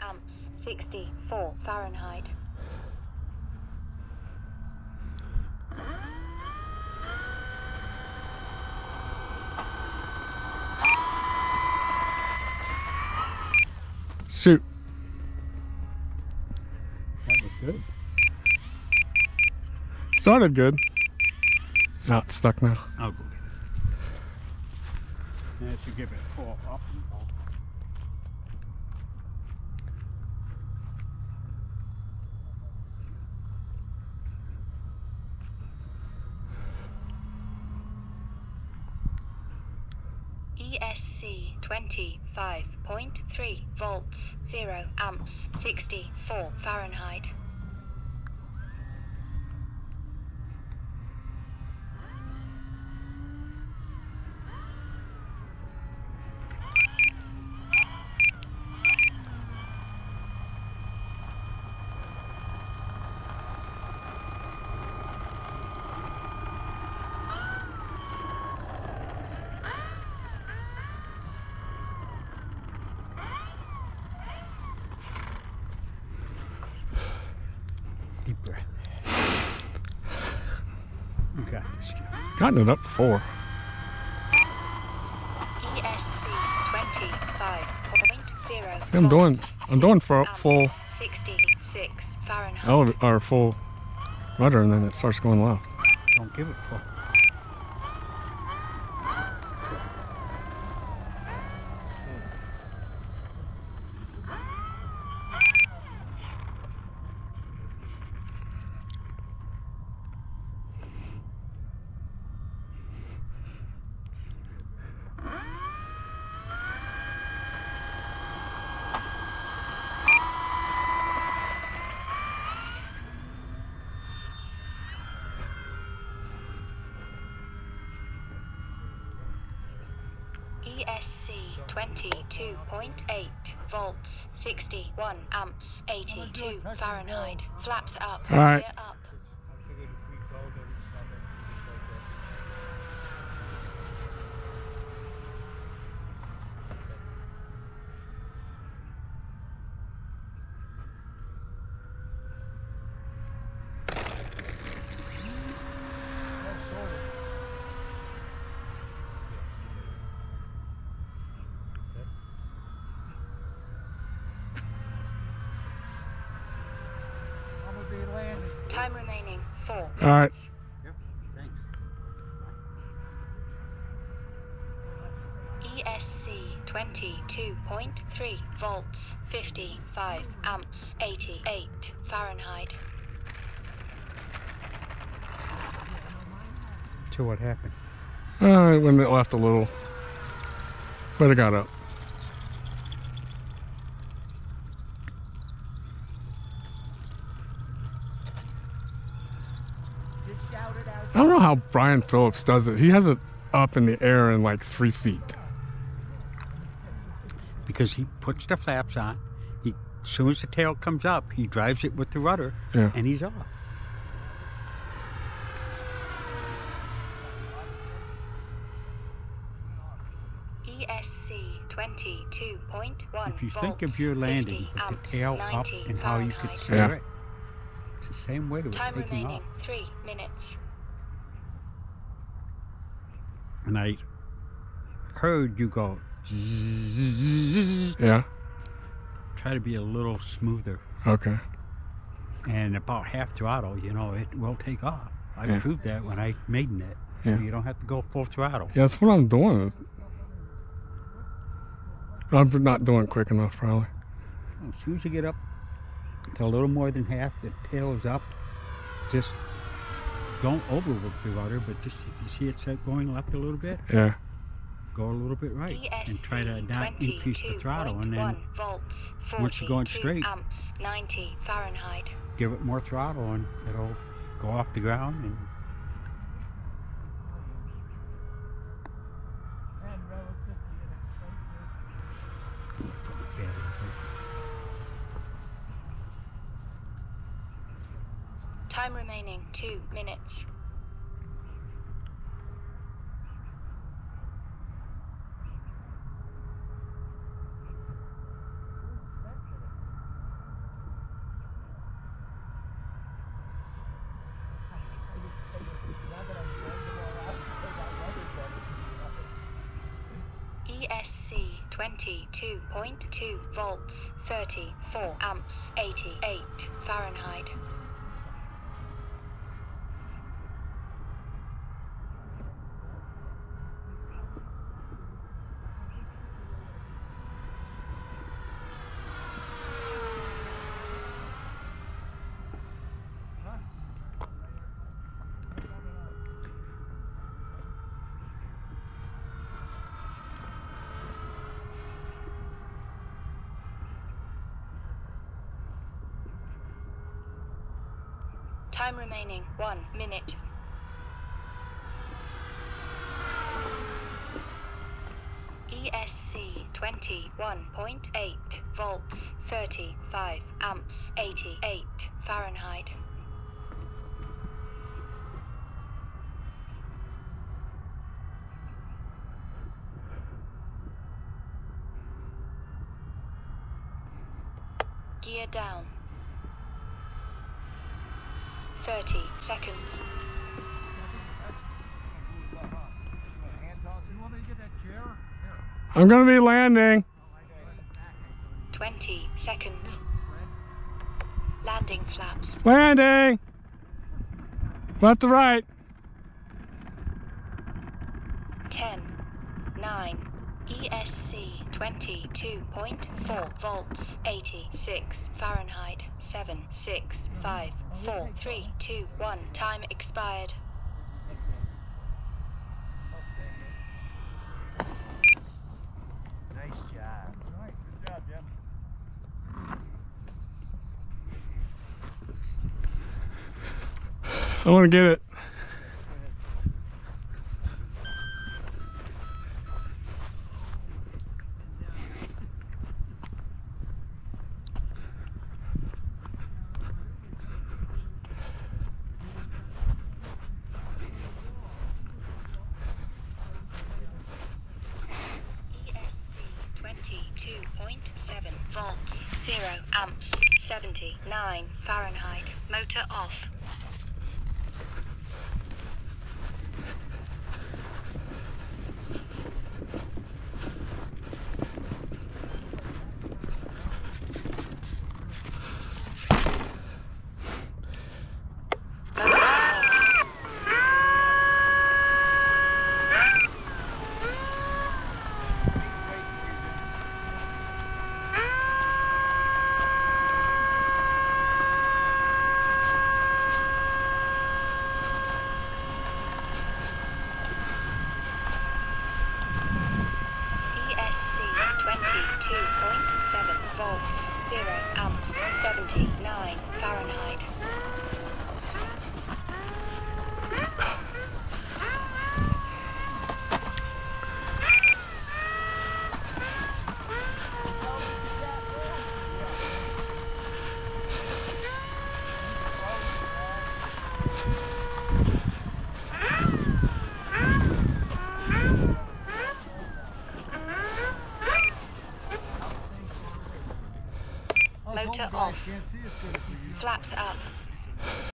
amps, 64 Fahrenheit. Shoot. That was good. Started good. Now it's stuck now. I'll go get it. Now you give it four up and off. ESC 25.3 volts, 0 amps, 64 Fahrenheit. Deep breath. You got this, Jim. Gotten it up before. ESC 25.0. See, I'm doing full. 66 Fahrenheit. Or full rudder, and then it starts going left. Don't give it full. ESC 22.8 volts, 61 amps, 82 Fahrenheit, flaps up, all right. Rear up. Time remaining, 4. All right. Yep, thanks. ESC 22.3 volts, 55 amps, 88 Fahrenheit. So what happened? When it left a little, but it got up. I don't know how Brian Phillips does it. He has it up in the air in like 3 feet. Because he puts the flaps on. As soon as the tail comes up, he drives it with the rudder, yeah. And he's off. ESC 22.1. If you think of your landing with the tail up and how you could steer it, it's the same way to taking off. Time remaining, 3 minutes. And I heard you go zzz. Yeah. Try to be a little smoother. Okay. And about half throttle, you know, it will take off. I proved that when I maiden it. So you don't have to go full throttle. Yeah, that's what I'm doing. I'm not doing it quick enough, probably. As soon as you get up to a little more than half, the tail is up, just don't overwork the rudder, but just if you see it's going left a little bit, go a little bit right and try to not increase the throttle. And then volts, once you're going straight, amps, 90 Fahrenheit. Give it more throttle and it'll go off the ground. And time remaining, 2 minutes. 92.2 volts, 34 amps, 88 Fahrenheit. Time remaining, 1 minute. ESC 21.8 volts, 35 amps, 88 Fahrenheit. Gear down. 30 seconds. I'm gonna be landing. 20 seconds. Landing flaps. Landing. Left to right. 10, 9. ESC 22.4 volts, 86 Fahrenheit. 7, 6, 5, 4, 3, 2, 1. Time expired. Nice job. Nice. Good job, Jim. I want to get it. Amps, 79 Fahrenheit. Motor off. Motor off. Flaps up.